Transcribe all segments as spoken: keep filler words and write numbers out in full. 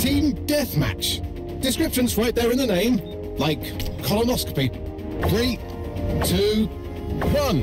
Team Deathmatch. Description's right there in the name, like colonoscopy. Three, two, one.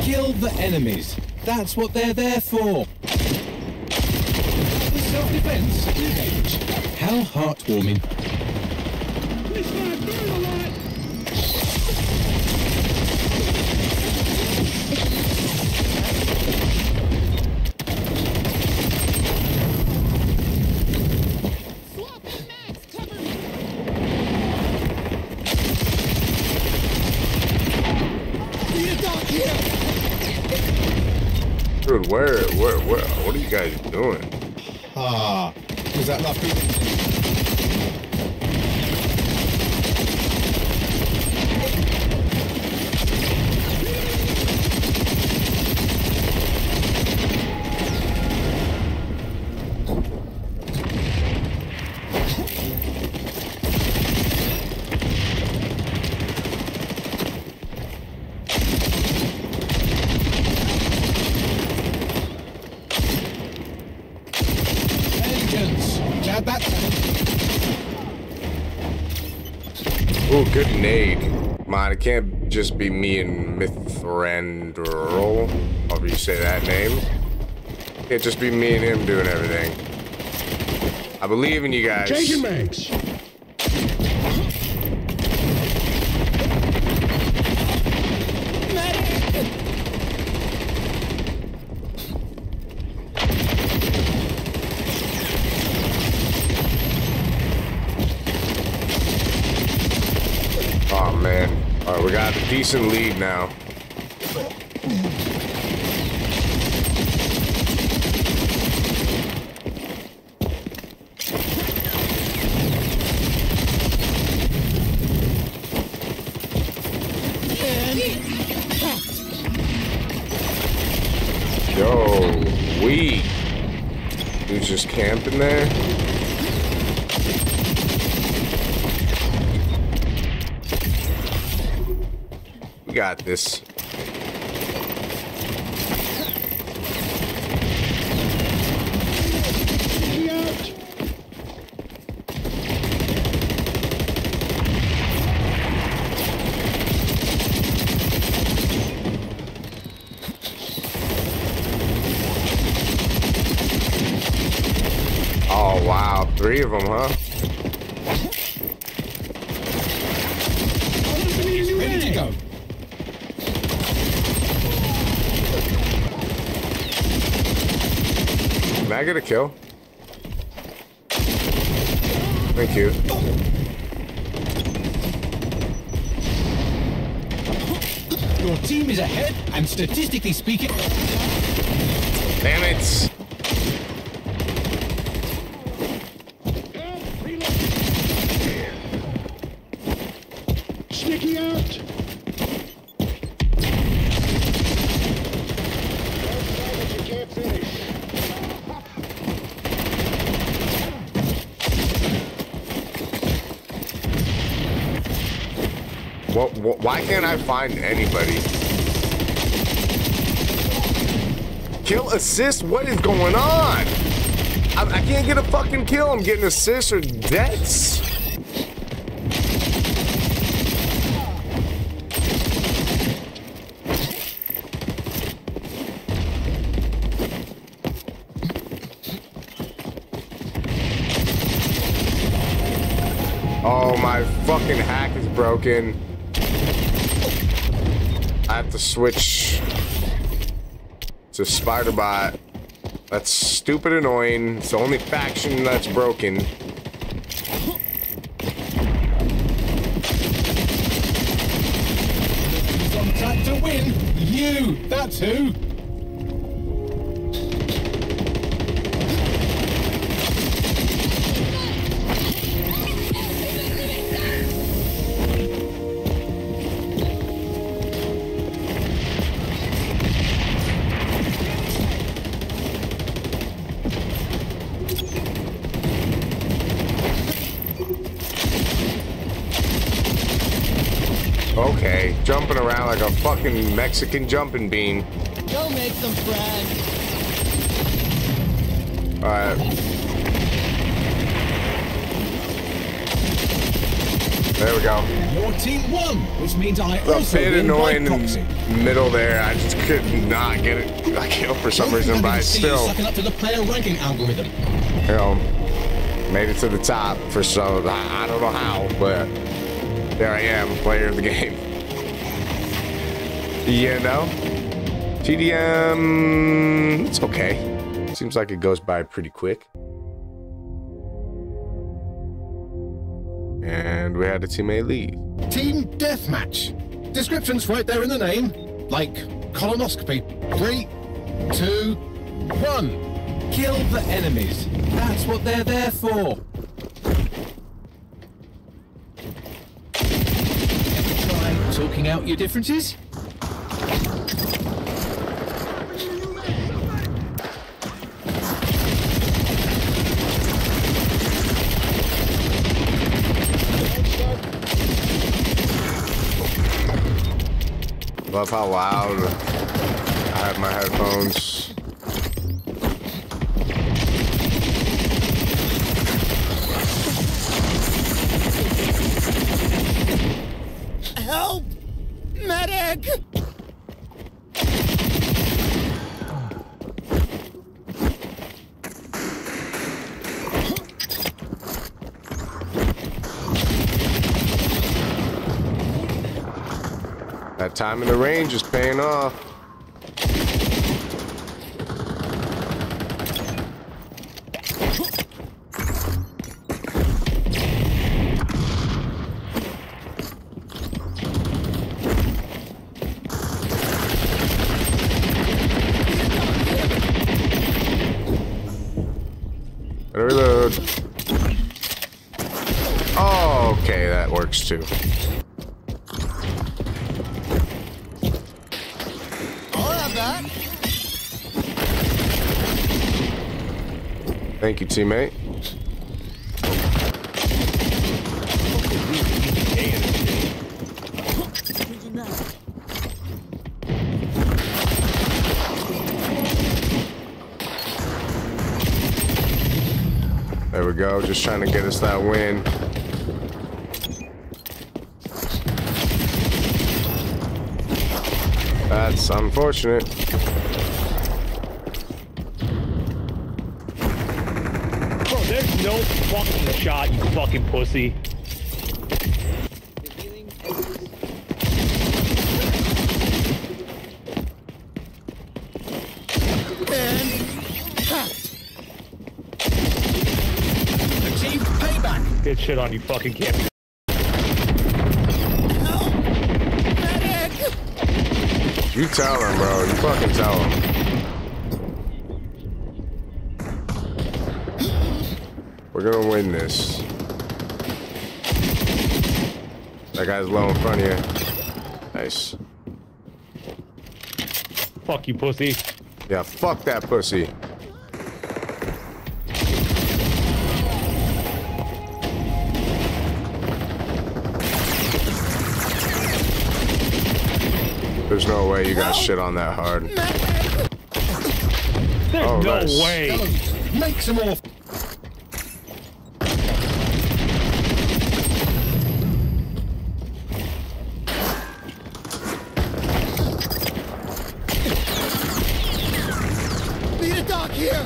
Kill the enemies. That's what they're there for. The self-defense engage. How heartwarming. This might burn a lot. Dude, where, where, where, what are you guys doing? Ah, was that not people? Oh, good nade. Man, it can't just be me and Mithrandir. However you say that name. It can't just be me and him doing everything. I believe in you guys. Change your mags. Alright, we got a decent lead now. Yo, we dude's just camping there. Got this. Oh wow, three of them, huh? Ready to go. Can I get a kill? Thank you. Your team is ahead, and statistically speaking... Damn it! Sneaky out! What, what, why can't I find anybody? Kill assist? What is going on? I, I can't get a fucking kill. I'm getting assists or deaths. Oh, my fucking hack is broken. I have to switch to Spider-Bot. That's stupid annoying. It's the only faction that's broken. It's on track to win. You, that's who. Okay, jumping around like a fucking Mexican jumping bean. Go make some friends. Alright. There we go. Your team won, which means I also win by proxy. A bit annoying in the middle there. I just could not get it. I killed for some reason, but I still sucking up to the player ranking algorithm. You know, made it to the top for some. I don't know how, but there I am, player of the game. You know, T D M. It's okay. Seems like it goes by pretty quick. And we had a teammate leave. Team Deathmatch. Description's right there in the name. Like colonoscopy. Three, two, one. Kill the enemies. That's what they're there for. Ever try talking out your differences? I love how loud I have my headphones. Help! Medic! That time in the range is paying off. Better reload. Oh, okay, that works too. Thank you, teammate. There we go, just trying to get us that win. That's unfortunate. There's no fucking shot, you fucking pussy. And packed. Achieve payback. Get shit on you fucking camp. No. Medic. You tell him, bro. You fucking tell him. We're gonna win this. That guy's low in front of you. Nice. Fuck you, pussy. Yeah, fuck that pussy. There's no way you got shit on that hard. There's oh, no nice. way. Make some more.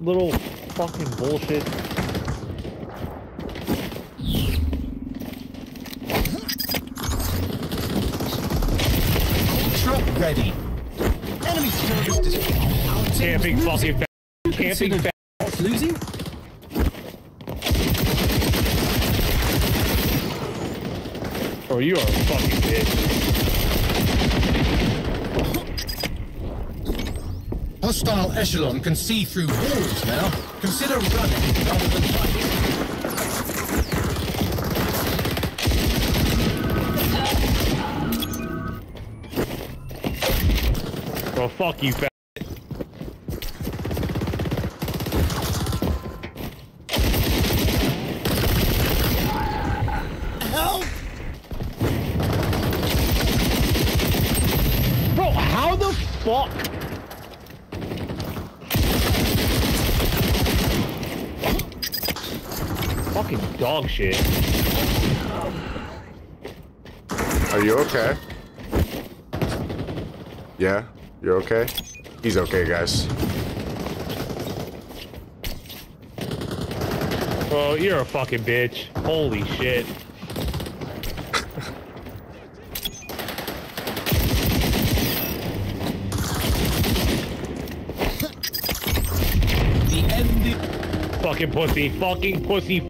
Little fucking bullshit. Truck ready. Enemy soldiers. Camping fucking. Camping. Losing. Oh, you are a fucking bitch. Hostile echelon can see through walls now. Consider running rather than fighting. Well, fuck you, fat. Help! Bro, how the fuck? Fucking dog shit. Are you okay? Yeah, you're okay? He's okay, guys. Oh, you're a fucking bitch. Holy shit. The end. Fucking pussy. Fucking pussy.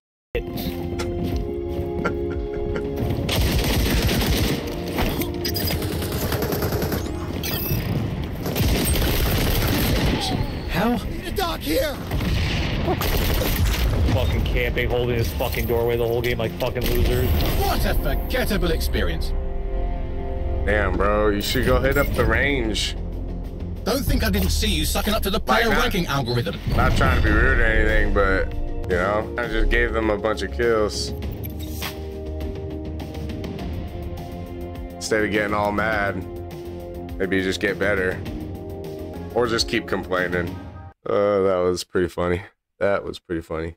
How? Need a doc here. Fucking camping, holding his fucking doorway the whole game like fucking losers. What a forgettable experience. Damn, bro, you should go hit up the range. Don't think I didn't see you sucking up to the player like, ranking algorithm. Not trying to be rude or anything, but, you know, I just gave them a bunch of kills. Instead of getting all mad, maybe you just get better. Or just keep complaining. Uh, that was pretty funny. That was pretty funny.